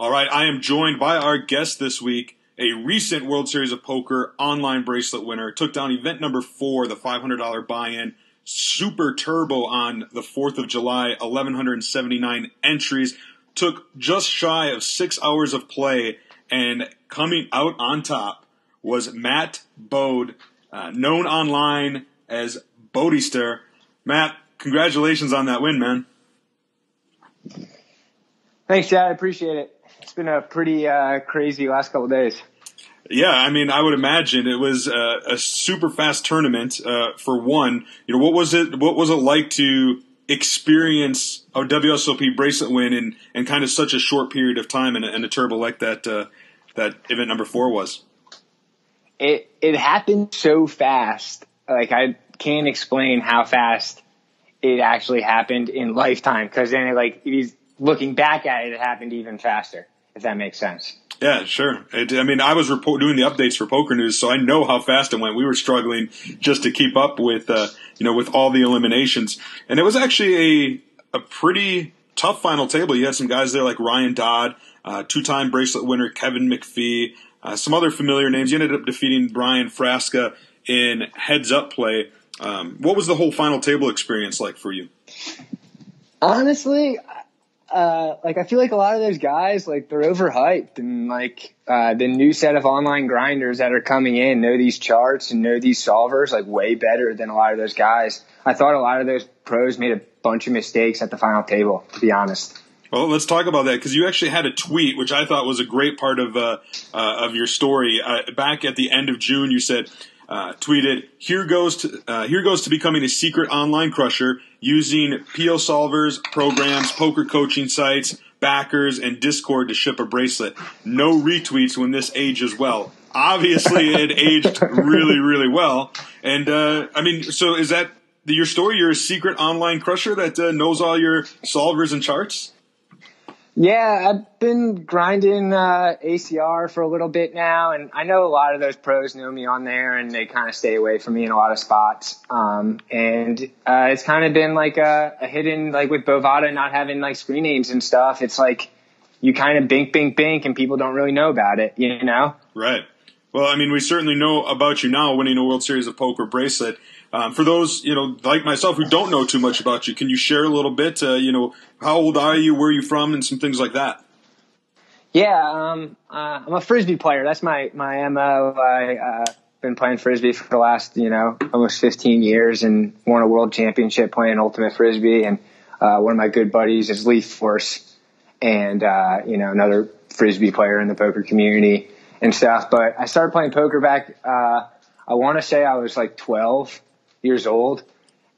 All right, I am joined by our guest this week, a recent World Series of Poker online bracelet winner. Took down event number 4, the $500 buy-in, Super Turbo on the 4th of July, 1,179 entries. Took just shy of 6 hours of play, and coming out on top was Matt Bode, known online as Bodeyster. Matt, congratulations on that win, man. Thanks, Chad. I appreciate it. It's been a pretty crazy last couple of days. Yeah, I mean, I would imagine it was a super fast tournament. For one, you know, what was it like to experience a WSOP bracelet win in kind of such a short period of time and a turbo like that that event number 4 was? It happened so fast. Like, I can't explain how fast it actually happened in lifetime, because then looking back at it, it happened even faster, if that makes sense. Yeah, sure. I was doing the updates for Poker News, so I know how fast it went. We were struggling just to keep up with, with all the eliminations. And it was actually a pretty tough final table. You had some guys there like Ryan Dodd, two-time bracelet winner Kevin McPhee, some other familiar names. You ended up defeating Brian Frasca in heads-up play. What was the whole final table experience like for you? Honestly, I feel like a lot of those guys, they're overhyped, and the new set of online grinders that are coming in know these charts and know these solvers way better than a lot of those guys. I thought a lot of those pros made a bunch of mistakes at the final table, to be honest. Well, let's talk about that, because you actually had a tweet, which I thought was a great part of your story. Back at the end of June, you said, tweeted, here goes to becoming a secret online crusher, using Pio solvers, programs, poker coaching sites, backers, and Discord to ship a bracelet. No retweets when this ages well. Obviously, it aged really, really well. And, so is that your story? You're a secret online crusher that knows all your solvers and charts? Yeah, I've been grinding ACR for a little bit now, and I know a lot of those pros know me on there, and they kind of stay away from me in a lot of spots. It's kind of been a hidden, with Bovada not having screen names and stuff, it's you kind of bink, and people don't really know about it, you know? Right. Well, we certainly know about you now, winning a World Series of Poker bracelet. For those, like myself, who don't know too much about you, can you share a little bit, how old are you, where are you from, and some things like that? Yeah, I'm a Frisbee player. That's my MO. I've been playing Frisbee for the last, almost 15 years, and won a world championship playing Ultimate Frisbee. And one of my good buddies is Leaf Force, and, another Frisbee player in the poker community and stuff. But I started playing poker back, I want to say I was 12. Years old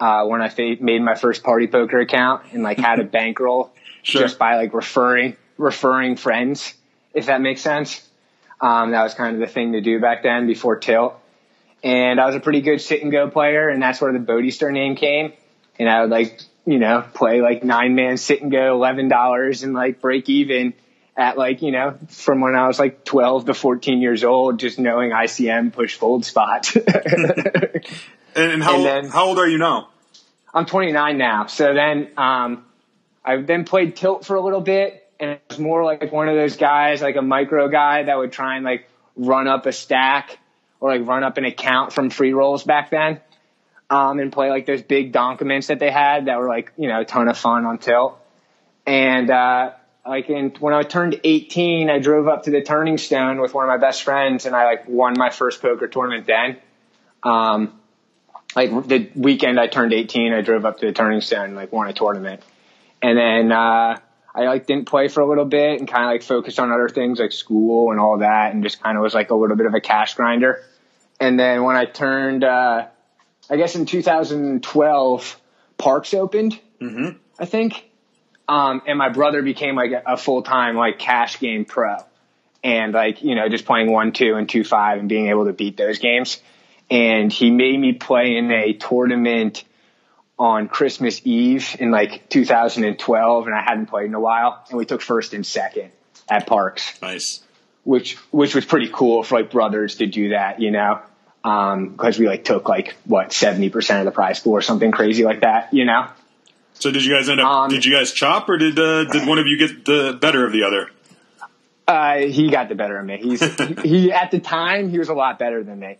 when I made my first party poker account and had a bankroll. Sure. Just by referring friends, if that makes sense. That was kind of the thing to do back then before Tilt. And I was a pretty good sit and go player, and that's where the Bodeyster name came. And I would play 9-man sit and go, $11 and break even at from when I was 12 to 14 years old, just knowing ICM push fold spot. How old are you now? I'm 29 now. So then I then played Tilt for a little bit, and it was more one of those guys, a micro guy that would try and run up a stack or run up an account from free rolls back then, and play those big donkiments that they had that were a ton of fun on Tilt. And when I turned 18, I drove up to the Turning Stone with one of my best friends, and I won my first poker tournament then. The weekend I turned 18, I drove up to the Turning Stone and won a tournament. And then I didn't play for a little bit and kind of focused on other things like school and all that, and just kind of was a little bit of a cash grinder. And then when I turned, I guess in 2012, Parks opened, mm-hmm. I think. And my brother became a full-time cash game pro, and just playing 1-2 and 2-5 and being able to beat those games. And he made me play in a tournament on Christmas Eve in 2012, and I hadn't played in a while. And we took first and second at Parks. Nice. Which was pretty cool for brothers to do that, because we took 70% of the prize pool or something crazy like that, So did you guys end up? Did you guys chop, or did one of you get the better of the other? He got the better of me. He at the time he was a lot better than me.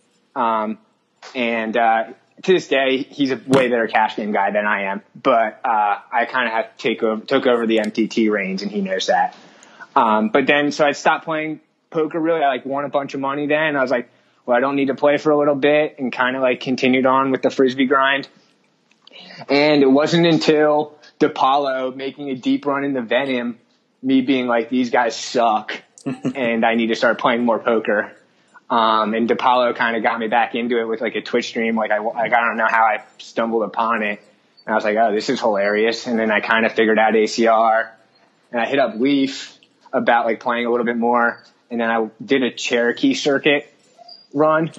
To this day, he's a way better cash game guy than I am, but I kind of have to took over the MTT reins, and he knows that. But then, so I stopped playing poker. Really, I like won a bunch of money then. And I was like, well, I don't need to play for a little bit, and kind of like continued on with the frisbee grind. And it wasn't until DePaulo making a deep run in the Venom, me being like, these guys suck, and I need to start playing more poker. And DePaulo kind of got me back into it with like a Twitch stream. Like I don't know how I stumbled upon it. And I was like, oh, this is hilarious. And then I kind of figured out ACR, and I hit up Leaf about like playing a little bit more. And then I did a Cherokee circuit run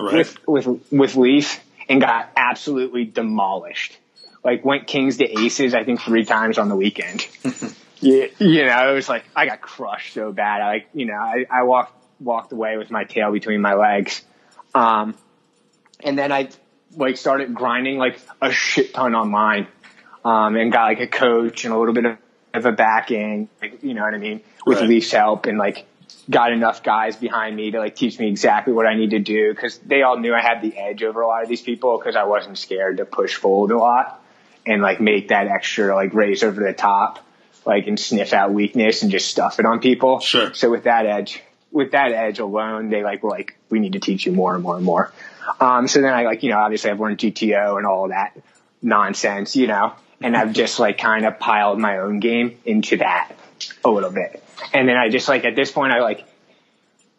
with Leaf and got absolutely demolished. Like went kings to aces, I think 3 times on the weekend. You know, it was like, I got crushed so bad. I walked away with my tail between my legs. And then I like started grinding like a shit ton online, and got like a coach and a little bit of a backing, like, you know what I mean? With Leaf's help, and like got enough guys behind me to like teach me exactly what I need to do. 'Cause they all knew I had the edge over a lot of these people, 'cause I wasn't scared to push fold a lot and like make that extra like raise over the top, like, and sniff out weakness and just stuff it on people. Sure. So with that edge alone, they like were like, we need to teach you more and more and more. So then I like, you know, obviously I've learned GTO and all that nonsense, you know, and I've just like kind of piled my own game into that a little bit. And then I just like, at this point, I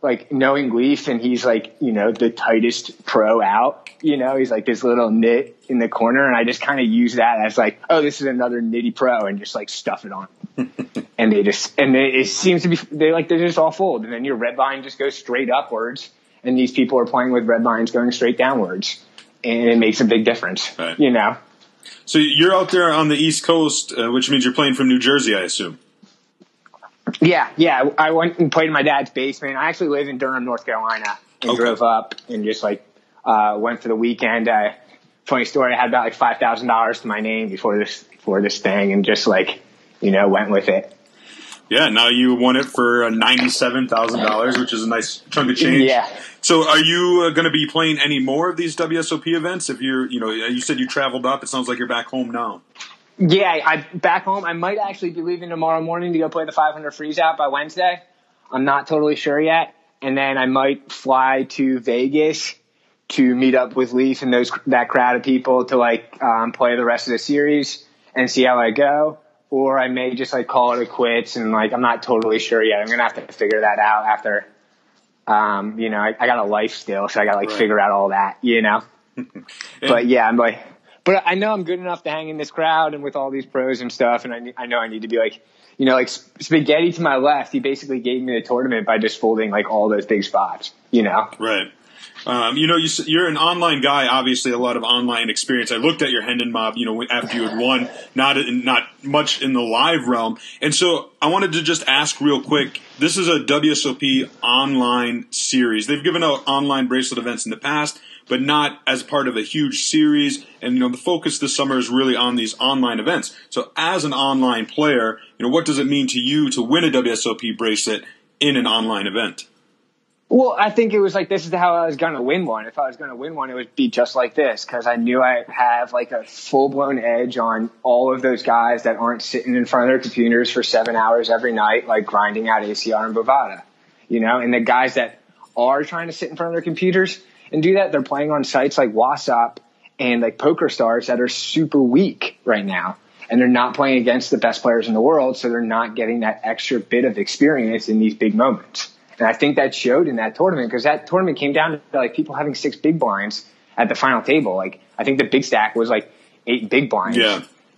like knowing Leaf, and he's like, you know, the tightest pro out, you know, he's like this little nit in the corner. And I just kind of use that as like, oh, this is another nitty pro, and just like stuff it on. And it seems to be, they're just all fold. And then your red line just goes straight upwards, and these people are playing with red lines going straight downwards, and it makes a big difference, you know? So you're out there on the East Coast, which means you're playing from New Jersey, I assume. Yeah. I went and played in my dad's basement. I actually live in Durham, North Carolina, and drove up and just like, went for the weekend. Funny story. I had about like $5,000 to my name before this thing, and just like, you know, went with it. Yeah, now you won it for $97,000, which is a nice chunk of change. Yeah. So are you going to be playing any more of these WSOP events? If you're, you know, you said you traveled up. It sounds like you're back home now. Yeah, I'm back home. I might actually be leaving tomorrow morning to go play the 500 freeze out by Wednesday. I'm not totally sure yet. And then I might fly to Vegas to meet up with Leaf and that crowd of people to like play the rest of the series and see how I go. Or I may just like call it a quits, and like I'm not totally sure yet. I'm gonna have to figure that out after. You know, I got a life still, so I gotta like figure out all that, you know. But yeah, I'm like, but I know I'm good enough to hang in this crowd and with all these pros and stuff. And I know I need to be like, you know, like spaghetti to my left. He basically gave me the tournament by just folding like all those big spots, you know. Right. You know, you're an online guy, obviously a lot of online experience. I looked at your Hendon Mob, you know, after you had won, not much in the live realm. And so I wanted to just ask real quick, this is a WSOP online series. They've given out online bracelet events in the past, but not as part of a huge series. And, you know, the focus this summer is really on these online events. So as an online player, you know, what does it mean to you to win a WSOP bracelet in an online event? Well, I think it was like, this is how I was going to win one. If I was going to win one, it would be just like this, because I knew I have like a full-blown edge on all of those guys that aren't sitting in front of their computers for 7 hours every night, like grinding out ACR and Bovada, you know? And the guys that are trying to sit in front of their computers and do that, they're playing on sites like WSOP and like PokerStars that are super weak right now. And they're not playing against the best players in the world, so they're not getting that extra bit of experience in these big moments. And I think that showed in that tournament, because that tournament came down to like people having 6 big blinds at the final table. Like I think the big stack was like 8 big blinds,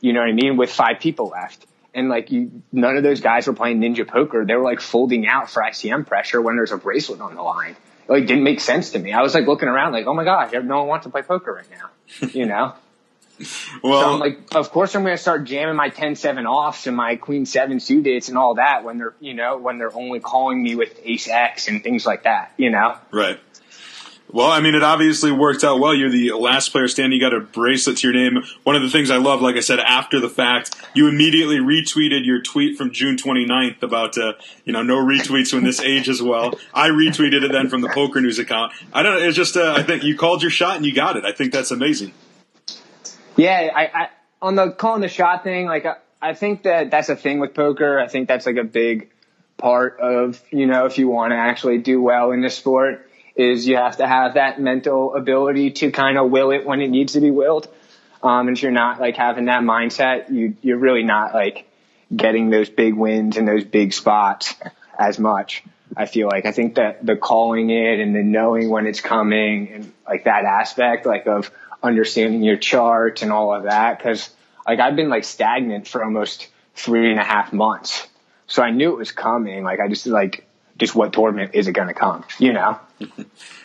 you know what I mean? With 5 people left. And like none of those guys were playing ninja poker. They were like folding out for ICM pressure when there's a bracelet on the line. It like didn't make sense to me. I was like looking around like, oh my gosh, no one wants to play poker right now, you know? Well, so I'm like, of course I'm going to start jamming my 10-7 offs and my Queen-7 suiteds and all that when they're, you know, when they're only calling me with Ace-X and things like that, you know? Right. Well, I mean, it obviously worked out well. You're the last player standing. You got a bracelet to your name. One of the things I love, like I said, after the fact, you immediately retweeted your tweet from June 29th about, no retweets when this ages well. I retweeted it then from the Poker News account. I don't know. It's just, I think you called your shot and you got it. I think that's amazing. Yeah, I on the calling the shot thing, like I think that's a thing with poker. I think that's like a big part of, if you want to actually do well in this sport, is you have to have that mental ability to kind of will it when it needs to be willed. And if you're not like having that mindset, you're really not like getting those big wins and those big spots as much. I feel like, I think that the calling it and the knowing when it's coming and like that aspect, like of understanding your chart and all of that. 'Cause like I've been like stagnant for almost 3.5 months. So I knew it was coming. Like I just what tournament is it going to come,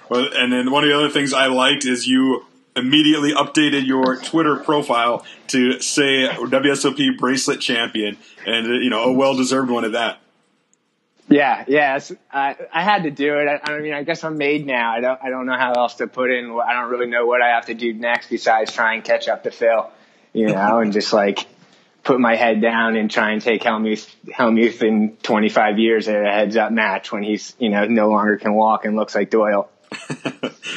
Well, and then one of the other things I liked is you immediately updated your Twitter profile to say WSOP bracelet champion, and, a well-deserved one at that. Yeah. I had to do it. I mean, I guess I'm made now. I don't know how else to put in. I don't really know what I have to do next besides try and catch up to Phil, and just like put my head down and try and take Helmuth in 25 years at a heads-up match when he's, no longer can walk and looks like Doyle.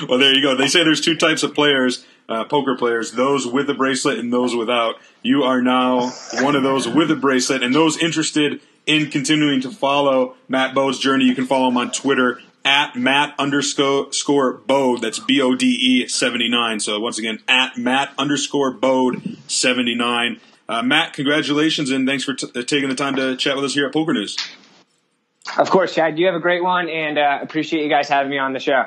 Well, there you go. They say there's two types of players, poker players, those with a bracelet and those without. You are now one of those with a bracelet, and those interested in continuing to follow Matt Bode's journey, you can follow him on Twitter at Matt_Bode, that's Bode 79. So once again, at Matt_Bode 79. Matt, congratulations, and thanks for taking the time to chat with us here at Poker News. Of course, Chad. You have a great one, and appreciate you guys having me on the show.